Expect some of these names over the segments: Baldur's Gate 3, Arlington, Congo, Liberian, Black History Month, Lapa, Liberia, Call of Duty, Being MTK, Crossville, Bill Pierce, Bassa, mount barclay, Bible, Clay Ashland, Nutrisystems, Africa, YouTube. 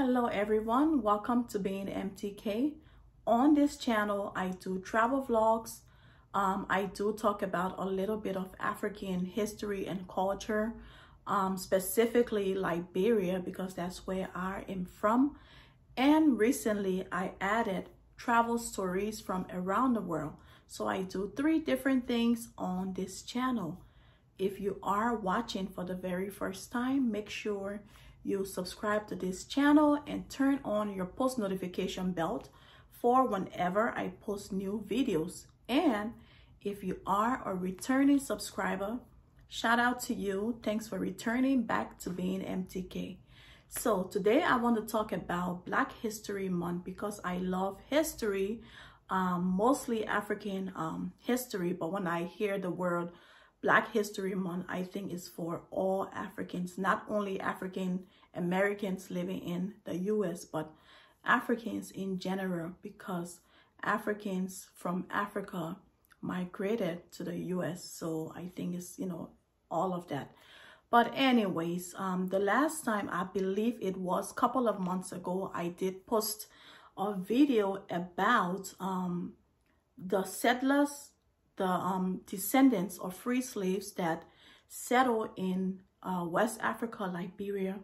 Hello everyone, welcome to Being MTK. On this channel, I do travel vlogs. I do talk about a little bit of African history and culture, specifically Liberia, because that's where I am from. And recently I added travel stories from around the world. So I do 3 different things on this channel. If you are watching for the very first time, make sure you subscribe to this channel and turn on your post notification bell for whenever I post new videos. And if you are a returning subscriber, shout out to you. Thanks for returning back to Being MTK. So today I want to talk about Black History Month because I love history, mostly African history. But when I hear the word Black History Month, I think it's for all Africans, not only African Americans living in the US, but Africans in general, because Africans from Africa migrated to the US. So I think it's, all of that. But anyways, the last time, I believe it was a couple of months ago, I did post a video about the settlers, the descendants of free slaves that settled in West Africa, Liberia.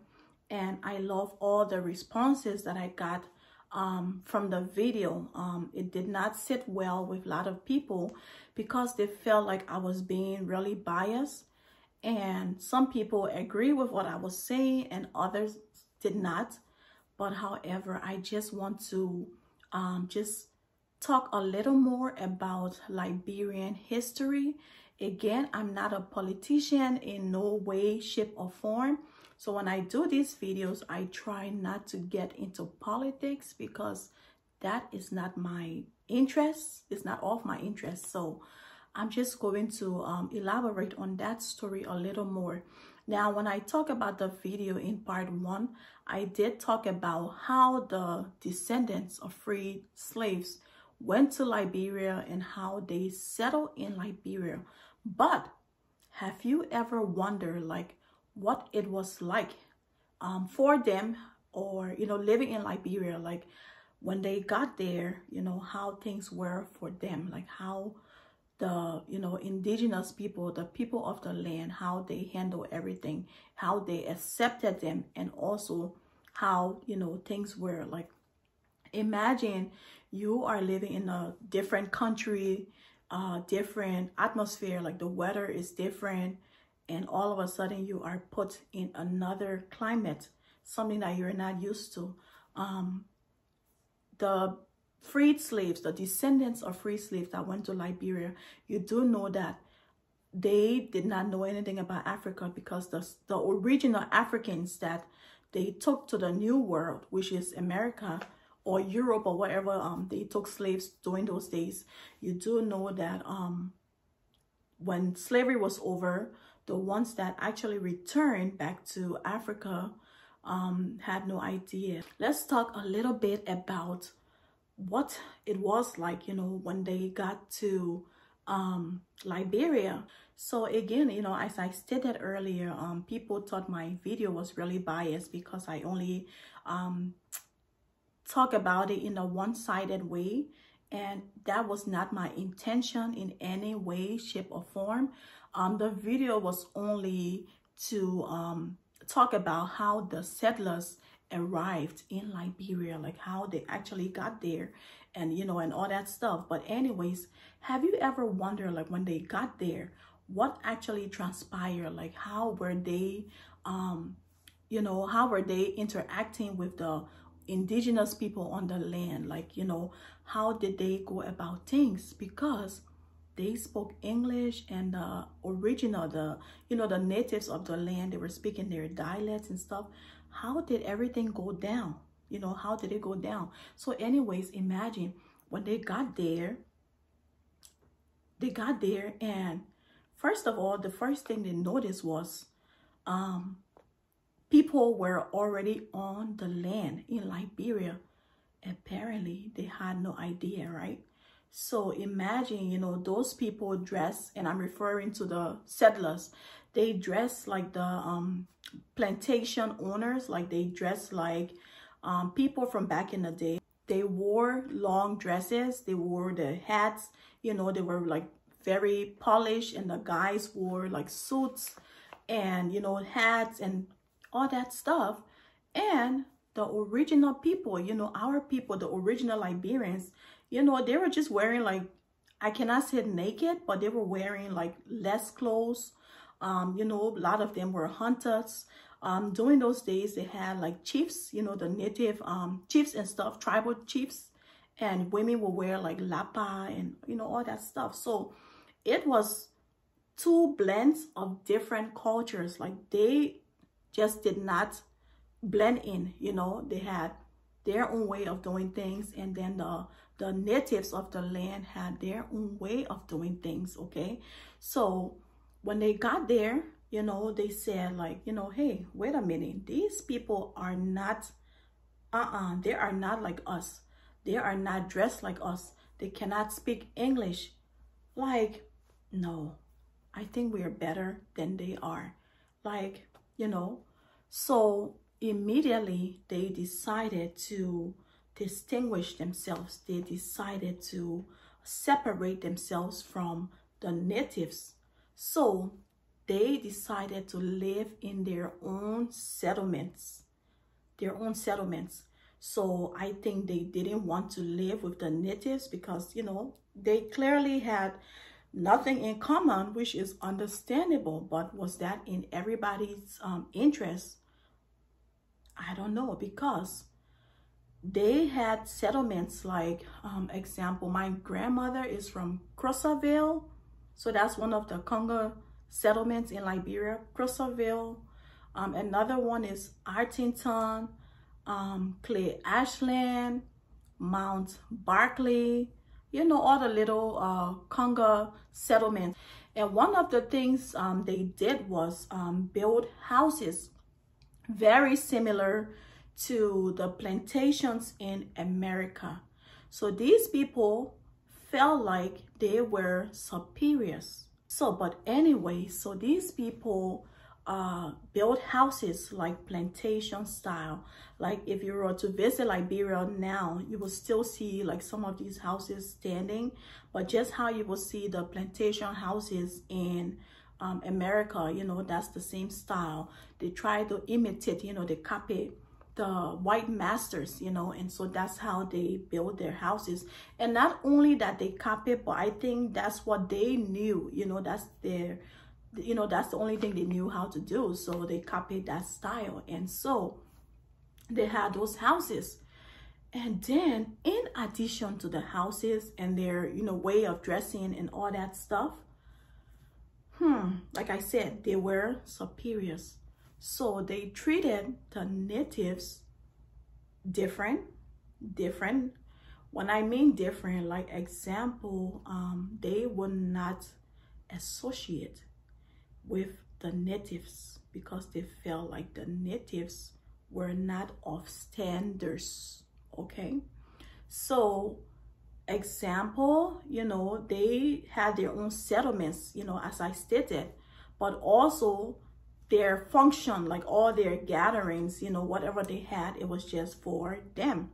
And I love all the responses that I got from the video. It did not sit well with a lot of people because they felt like I was being really biased. And some people agree with what I was saying and others did not. But however, I just want to just talk a little more about Liberian history. Again, I'm not a politician in no way, shape, or form. So when I do these videos, I try not to get into politics because that is not my interest. It's not of my interest. So I'm just going to elaborate on that story a little more. Now, when I talk about the video in part 1, I did talk about how the descendants of free slaves went to Liberia and how they settled in Liberia. But have you ever wondered what it was like for them, or living in Liberia, when they got there, how things were for them, how the indigenous people, the people of the land, how they handled everything, how they accepted them, and also how things were like. Imagine you are living in a different country, different atmosphere, the weather is different, and all of a sudden you are put in another climate, something that you're not used to. The freed slaves, the descendants of free slaves that went to Liberia, you do know that they did not know anything about Africa, because the original Africans that they took to the New World, which is America, or Europe, or whatever they took slaves during those days, you do know that when slavery was over, the ones that actually returned back to Africa had no idea. Let's talk a little bit about what it was like, when they got to Liberia. So again, as I stated earlier, people thought my video was really biased because I only talk about it in a one-sided way, and that was not my intention in any way, shape, or form. The video was only to talk about how the settlers arrived in Liberia, how they actually got there, and and all that stuff. But anyways, have you ever wondered, when they got there, what actually transpired? How were they how were they interacting with the indigenous people on the land? How did they go about things? Because they spoke English, and the natives of the land, they were speaking their dialects and stuff. How did everything go down? How did it go down? So anyways, imagine when they got there, and first of all, the first thing they noticed was people were already on the land in Liberia. Apparently, they had no idea, right? So imagine, those people dress, and I'm referring to the settlers. They dress like the plantation owners, they dress like people from back in the day, they wore long dresses, they wore the hats, you know, they were like very polished, and the guys wore like suits and, you know, hats and all that stuff. And the original people, you know, our people, the original Liberians, you know, they were just wearing like, I cannot say naked, but they were wearing like less clothes. You know, a lot of them were hunters. During those days, they had like chiefs, you know, the native chiefs and stuff, tribal chiefs, and women would wear like lapa and, you know, all that stuff. So it was two blends of different cultures. Like they just did not blend in, you know, they had their own way of doing things, and then the natives of the land had their own way of doing things. Okay, so when they got there, you know, they said like, you know, hey, wait a minute, these people are not they are not like us, they are not dressed like us, they cannot speak English. Like, no, I think we are better than they are, like, you know. So immediately they decided to distinguish themselves. They decided to separate themselves from the natives. So they decided to live in their own settlements, their own settlements. So I think they didn't want to live with the natives because, you know, they clearly had nothing in common, which is understandable. But was that in everybody's interest? I don't know, because they had settlements like, example, my grandmother is from Crossville. So that's one of the Congo settlements in Liberia, Crossville. Another one is Arlington, Clay Ashland, Mount Barclay, you know, all the little Congo settlements. And one of the things they did was build houses very similar to the plantations in America. So these people felt like they were superiors. So, but anyway, so these people built houses like plantation style. Like if you were to visit Liberia now, you will still see like some of these houses standing, but just how you will see the plantation houses in America, you know, that's the same style. They try to imitate, you know, they copy the white masters, you know, and so that's how they build their houses. And not only that they copy, but I think that's what they knew, you know, that's their, you know, that's the only thing they knew how to do. So they copied that style, and so they had those houses. And then in addition to the houses and their, you know, way of dressing and all that stuff, like I said, they were superiors. So they treated the natives different. When I mean different, like example, they would not associate with the natives because they felt like the natives were not of standards. Okay, so example, you know, they had their own settlements, you know, as I stated, but also their function, like all their gatherings, you know, whatever they had, it was just for them.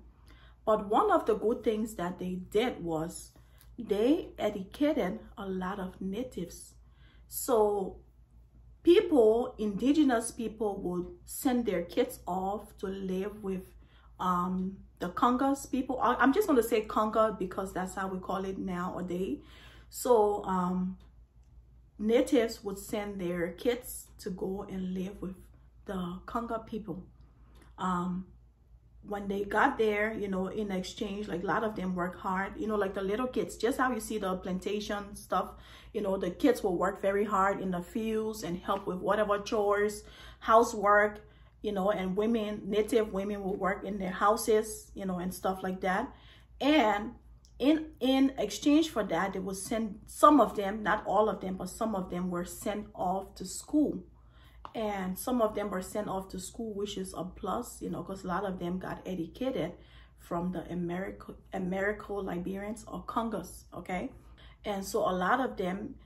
But one of the good things that they did was they educated a lot of natives. So people, indigenous people, would send their kids off to live with the Congo's people. I'm just going to say Congo because that's how we call it nowadays. So natives would send their kids to go and live with the Congo people. When they got there, you know, in exchange, like a lot of them work hard, you know, like the little kids, just how you see the plantation stuff, you know, the kids will work very hard in the fields and help with whatever chores, housework, you know, and women, native women will work in their houses, you know, and stuff like that. And in exchange for that, they will send some of them, not all of them, but some of them were sent off to school. And some of them were sent off to school, which is a plus, you know, because a lot of them got educated from the American Liberians or Congos, okay? And so a lot of them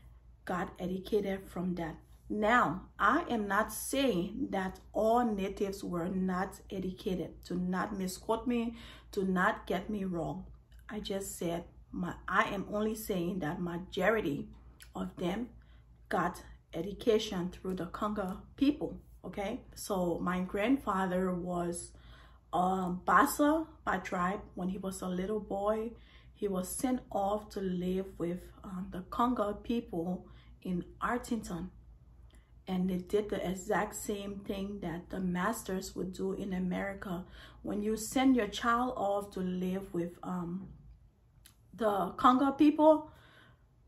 got educated from that. Now, I am not saying that all natives were not educated. Do not misquote me. Do not get me wrong. I just said I am only saying that majority of them got education through the Congo people, okay? So my grandfather was Bassa by tribe. When he was a little boy, he was sent off to live with the Congo people in Arlington. And they did the exact same thing that the masters would do in America. When you send your child off to live with the Congo people,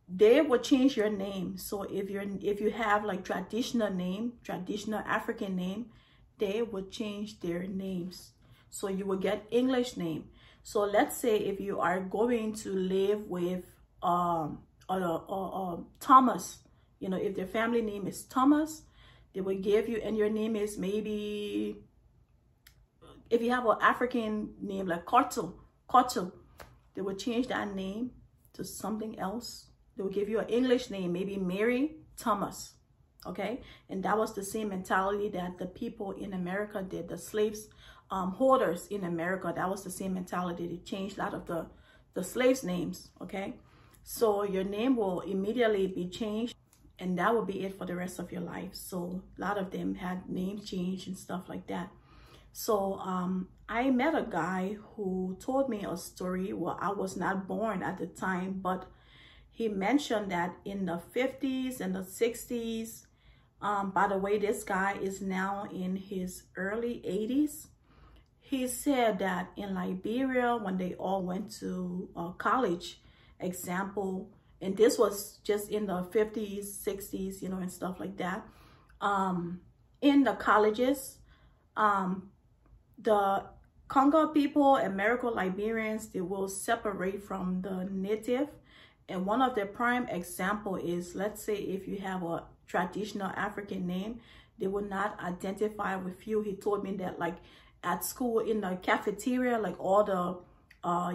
they will change your name. So if you have like traditional name, traditional African name, they will change their names. So you will get English name. So let's say if you are going to live with Thomas, you know, if their family name is Thomas, they will give you, and your name is maybe, if you have an African name like Koto, they will change that name to something else. They will give you an English name, maybe Mary Thomas, okay? And that was the same mentality that the people in America did, the slaves, holders in America, that was the same mentality. They changed a lot of the slaves' names, okay? So your name will immediately be changed. And that would be it for the rest of your life. So a lot of them had name change and stuff like that. So I met a guy who told me a story. Well, I was not born at the time, but he mentioned that in the 50s and the 60s, by the way, this guy is now in his early 80s. He said that in Liberia, when they all went to college, example, and this was just in the 50s, 60s, you know, and stuff like that. In the colleges, the Congo people, American Liberians, they will separate from the native. And one of the prime example is, let's say if you have a traditional African name, they will not identify with you. He told me that like at school in the cafeteria, like all the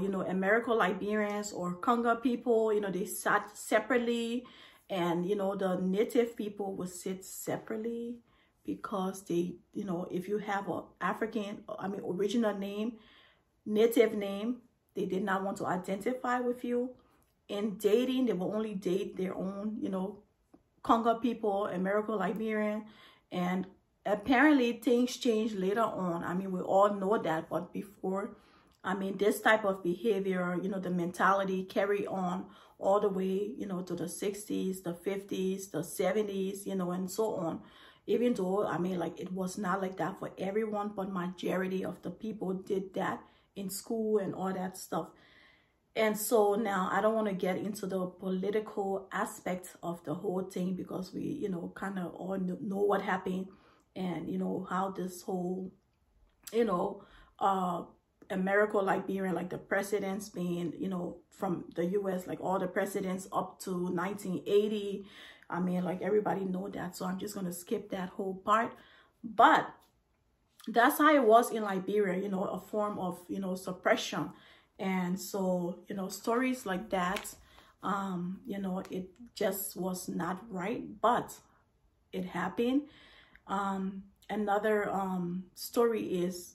you know, American Liberians or Congo people, you know, they sat separately, and, you know, the native people would sit separately because they, you know, if you have a African, I mean, original name, native name, they did not want to identify with you. In dating, they will only date their own, you know, Congo people, American Liberian, and apparently things change later on. I mean, we all know that, but before, I mean, this type of behavior, you know, the mentality carry on all the way, you know, to the 60s, the 50s, the 70s, you know, and so on. Even though, I mean, like, it was not like that for everyone, but majority of the people did that in school and all that stuff. And so now I don't want to get into the political aspect of the whole thing because we, you know, kind of all know what happened and, you know, how this whole, you know, American Liberian, like the presidents being, you know, from the U.S., like all the presidents up to 1980. I mean, like everybody know that. So I'm just going to skip that whole part. But that's how it was in Liberia, you know, a form of, you know, suppression. And so, you know, stories like that, you know, it just was not right, but it happened. Another story is,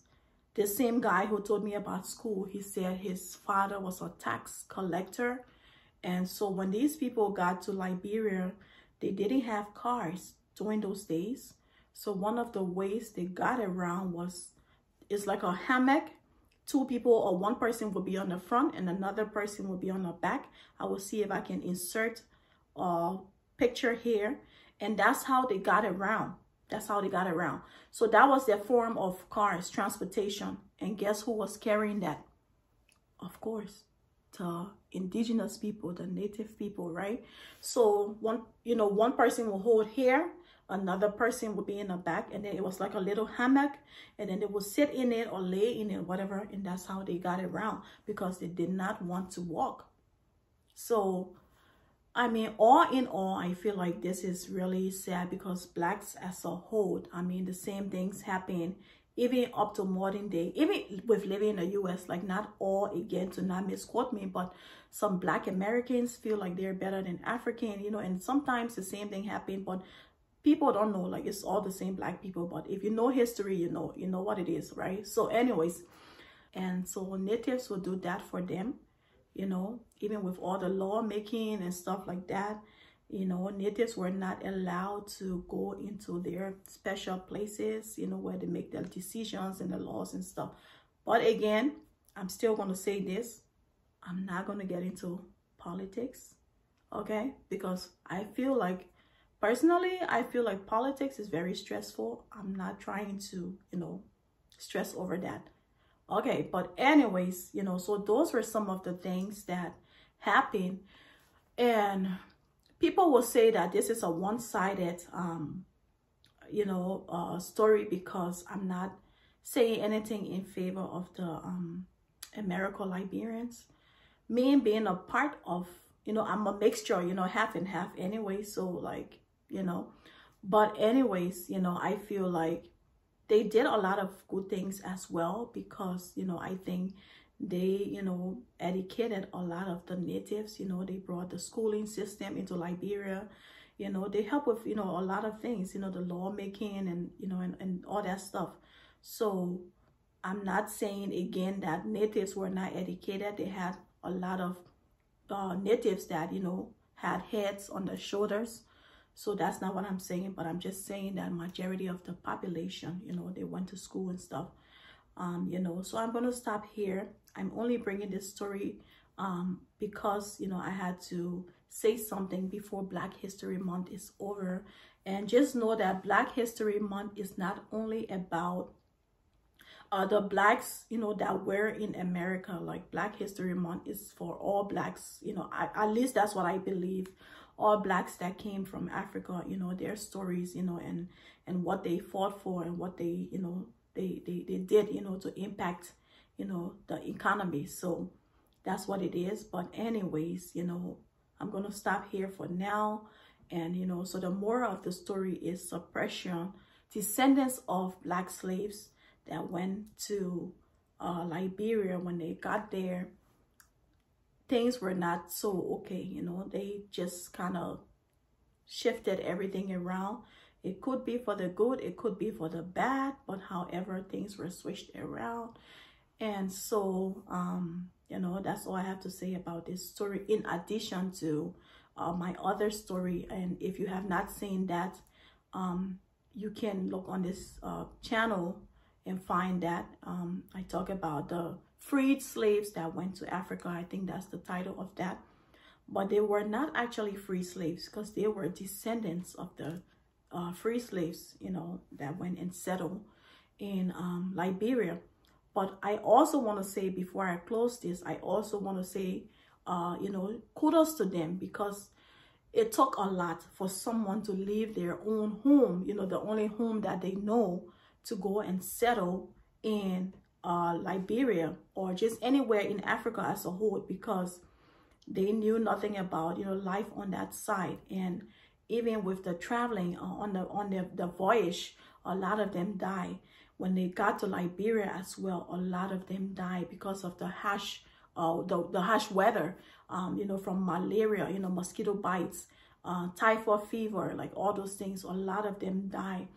the same guy who told me about school, he said his father was a tax collector. And so when these people got to Liberia, they didn't have cars during those days. So one of the ways they got around was, it's like a hammock. Two people or one person would be on the front and another person would be on the back. I will see if I can insert a picture here. And that's how they got around. That's how they got around. So that was their form of cars, transportation. And guess who was carrying that? Of course, the indigenous people, the native people, right? So one, you know, one person will hold here, another person will be in the back, and then it was like a little hammock, and then they would sit in it or lay in it, whatever, and that's how they got around because they did not want to walk. So I mean, all in all, I feel like this is really sad because blacks as a whole, I mean, the same things happen even up to modern day, even with living in the U.S., like not all, again, to not misquote me, but some black Americans feel like they're better than African, you know, and sometimes the same thing happen, but people don't know, like, it's all the same black people, but if you know history, you know what it is, right? So anyways, and so natives will do that for them, even with all the law making and stuff like that. Natives were not allowed to go into their special places, where they make their decisions and the laws and stuff. But again, I'm still going to say this. I'm not going to get into politics, okay? Because I feel like, personally, I feel like politics is very stressful. I'm not trying to, stress over that. Okay, but anyways, so those were some of the things that happened. And people will say that this is a one-sided, story, because I'm not saying anything in favor of the American Liberians. Me being a part of, I'm a mixture, half and half anyway. So like, but anyways, I feel like they did a lot of good things as well, because, I think they, educated a lot of the natives. They brought the schooling system into Liberia. They help with, a lot of things, the lawmaking and, and all that stuff. So I'm not saying again that natives were not educated. They had a lot of natives that, had heads on their shoulders. So that's not what I'm saying, but I'm just saying that majority of the population, they went to school and stuff. So I'm going to stop here. I'm only bringing this story because, I had to say something before Black History Month is over. And just know that Black History Month is not only about the Blacks, that were in America. Like, Black History Month is for all Blacks, at least that's what I believe. All Blacks that came from Africa, their stories, and what they fought for and what they, they did, to impact, the economy. So that's what it is. But anyways, I'm going to stop here for now. And, so the moral of the story is suppression. Descendants of Black slaves that went to Liberia, when they got there, things were not so okay, they just kind of shifted everything around. It could be for the good, it could be for the bad, but however, things were switched around. And so, that's all I have to say about this story, in addition to my other story. And if you have not seen that, you can look on this channel and find that. I talk about the freed slaves that went to Africa. I think that's the title of that. But they were not actually free slaves, because they were descendants of the free slaves, that went and settled in Liberia. But I also want to say, before I close this, I also want to say, kudos to them, because it took a lot for someone to leave their own home, the only home that they know, to go and settle in Liberia, or just anywhere in Africa as a whole, because they knew nothing about life on that side. And even with the traveling on the voyage, a lot of them died. When they got to Liberia as well, a lot of them died because of the harsh harsh weather, from malaria, mosquito bites, typhoid fever, like all those things. A lot of them died.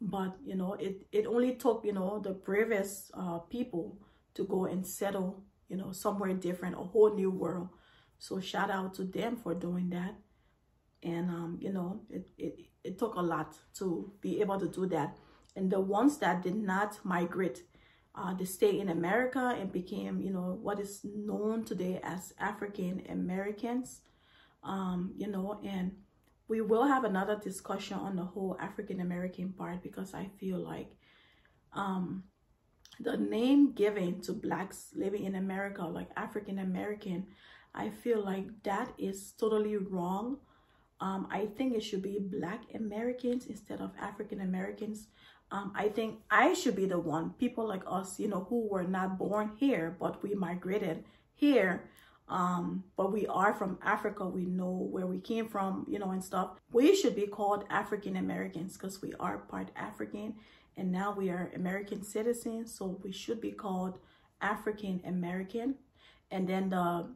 But it only took the bravest people to go and settle somewhere different, a whole new world. So shout out to them for doing that. And it took a lot to be able to do that. And the ones that did not migrate, they stayed in America and became what is known today as African Americans. And we will have another discussion on the whole African-American part, because I feel like the name given to Blacks living in America, like African-American, I feel like that is totally wrong. I think it should be Black Americans instead of African-Americans. I think I should be the one, people like us, who were not born here, but we migrated here. But we are from Africa, we know where we came from, and stuff. We should be called African Americans, because we are part African, and now we are American citizens, so we should be called African American. And then the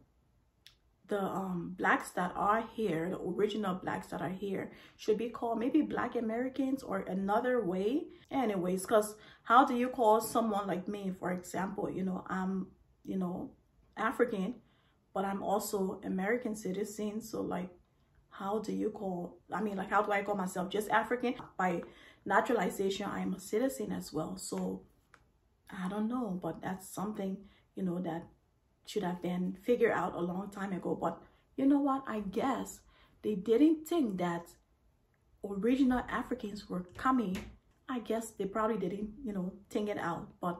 the blacks that are here, the original blacks that are here, should be called maybe Black Americans or another way. Anyways, because how do you call someone like me, for example, you know, I'm, you know, African, but I'm also American citizen. So like, how do you call, I mean, like, how do I call myself just African? By naturalization, I am a citizen as well. So I don't know, but that's something, you know, that should have been figured out a long time ago. But you know what, I guess they didn't think that original Africans were coming. I guess they probably didn't, you know, think it out. But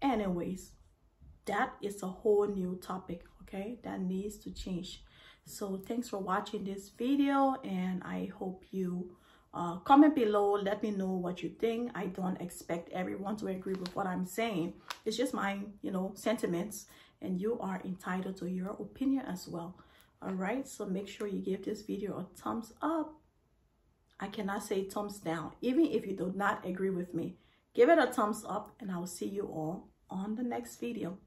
anyways, that is a whole new topic, okay, that needs to change. So thanks for watching this video, and I hope you comment below, let me know what you think. I don't expect everyone to agree with what I'm saying. It's just my, you know, sentiments, and you are entitled to your opinion as well. All right, so make sure you give this video a thumbs up. I cannot say thumbs down. Even if you do not agree with me, give it a thumbs up, and I'll see you all on the next video.